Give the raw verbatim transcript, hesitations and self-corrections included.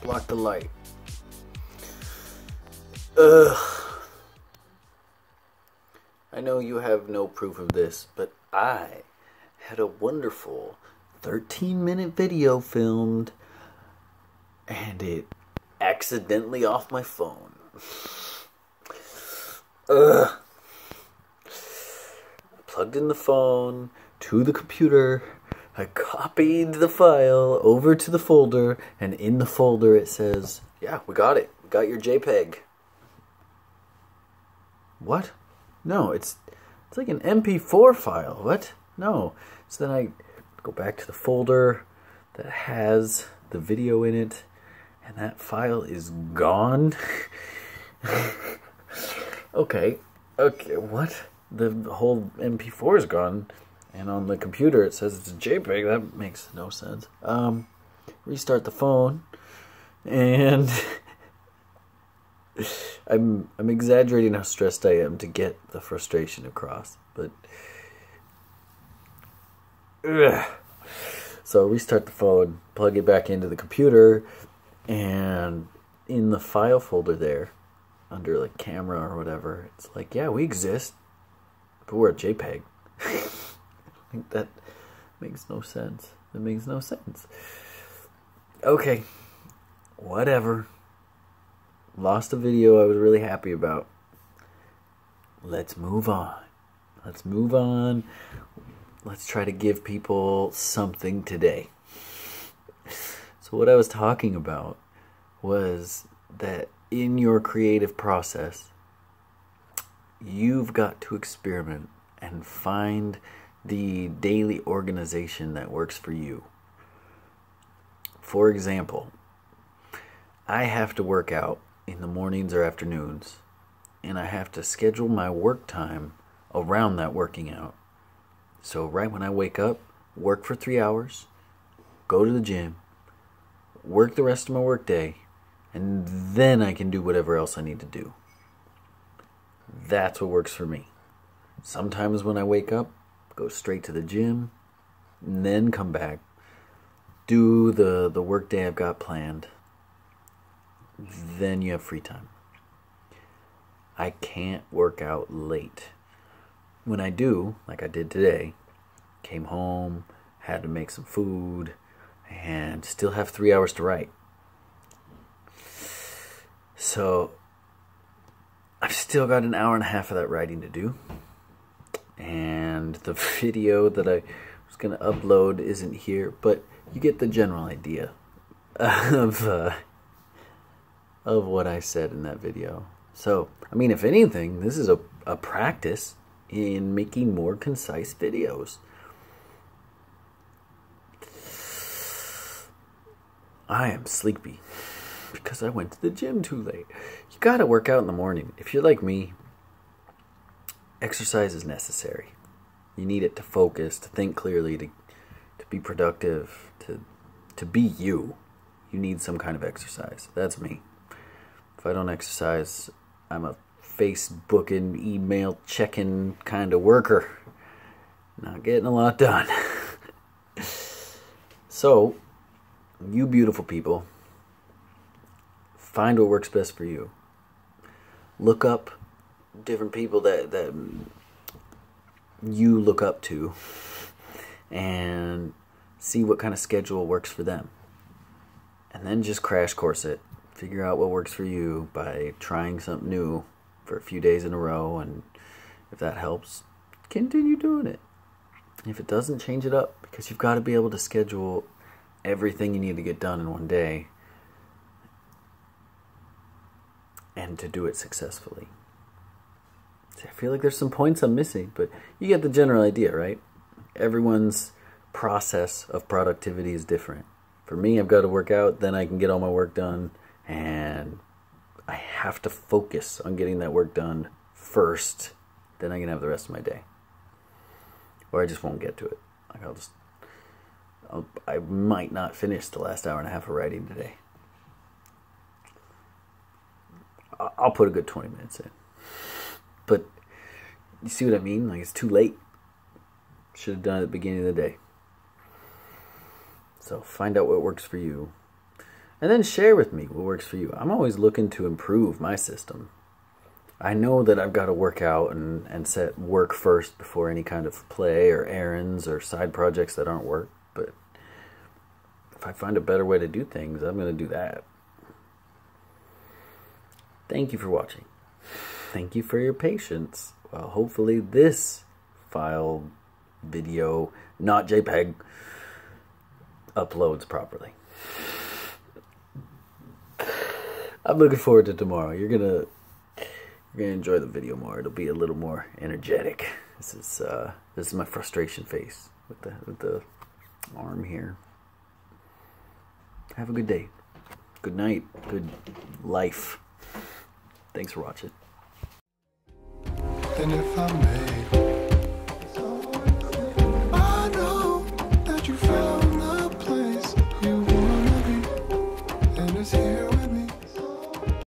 block the light. Ugh. I know you have no proof of this, but I had a wonderful thirteen minute video filmed and it accidentally off my phone. Ugh. I plugged in the phone to the computer. I copied the file over to the folder, and in the folder it says, yeah, we got it. We got your JPEG. What? No, it's it's like an M P four file. What? No. So then I go back to the folder that has the video in it, and that file is gone. Okay. Okay, what? The, the whole M P four is gone. And on the computer it says it's a JPEG. That makes no sense. Um, restart the phone, and I'm I'm exaggerating how stressed I am to get the frustration across, but ugh. So restart the phone, plug it back into the computer, and in the file folder there, under like camera or whatever, it's like, yeah, we exist, but we're a JPEG. I think that makes no sense. That makes no sense. Okay. Whatever. Lost a video I was really happy about. Let's move on. Let's move on. Let's try to give people something today. So what I was talking about was that in your creative process, you've got to experiment and find the daily organization that works for you. For example, I have to work out in the mornings or afternoons, and I have to schedule my work time around that working out. So right when I wake up, work for three hours, go to the gym, work the rest of my work day, and then I can do whatever else I need to do. That's what works for me. Sometimes when I wake up, go straight to the gym, and then come back, do the, the work day I've got planned. Then you have free time. I can't work out late. When I do, like I did today, came home, had to make some food, and still have three hours to write. So I've still got an hour and a half of that writing to do. And the video that I was going to upload isn't here, but you get the general idea of uh, of what I said in that video. So, I mean, if anything, this is a, a practice in making more concise videos. I am sleepy because I went to the gym too late. You got to work out in the morning. If you're like me, exercise is necessary. You need it to focus, to think clearly, to to be productive, to to be you. You need some kind of exercise. That's me. If I don't exercise, I'm a Facebook and email checking kind of worker. Not getting a lot done. So, you beautiful people, find what works best for you. Look up different people that, that you look up to and see what kind of schedule works for them. And then just crash course it. Figure out what works for you by trying something new for a few days in a row, and if that helps, continue doing it. If it doesn't, change it up, because you've got to be able to schedule everything you need to get done in one day and to do it successfully. I feel like there's some points I'm missing, but you get the general idea, right? Everyone's process of productivity is different. For me, I've got to work out, then I can get all my work done, and I have to focus on getting that work done first, then I can have the rest of my day. Or I just won't get to it. Like I'll just, I'll, I might not finish the last hour and a half of writing today. I'll put a good twenty minutes in. But you see what I mean? Like, it's too late. Should have done it at the beginning of the day. So find out what works for you. and then share with me what works for you. I'm always looking to improve my system. I know that I've got to work out and, and set work first before any kind of play or errands or side projects that aren't work, but if I find a better way to do things, I'm going to do that. Thank you for watching. Thank you for your patience. Well, hopefully this file, video, not JPEG, uploads properly. I'm looking forward to tomorrow. You're going to... You're gonna enjoy the video more. It'll be a little more energetic. This is uh, this is my frustration face with the with the arm here. Have a good day, good night, good life. Thanks for watching. And if I may.